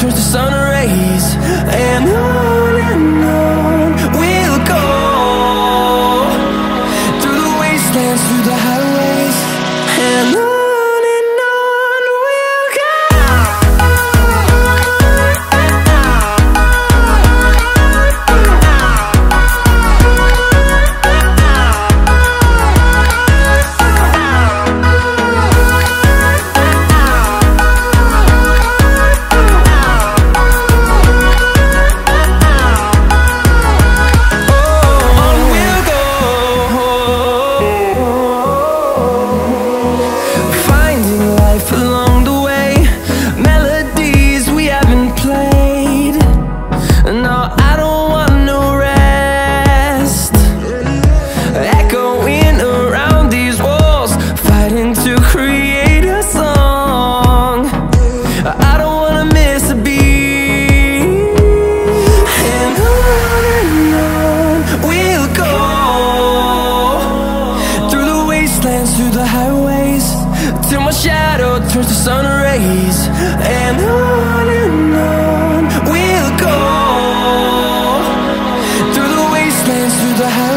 turns to sun rays. And on we'll go, through the wastelands, through the highways, and on. Through the highways, till my shadow turns to sun rays. And on we'll go, through the wastelands, through the highways.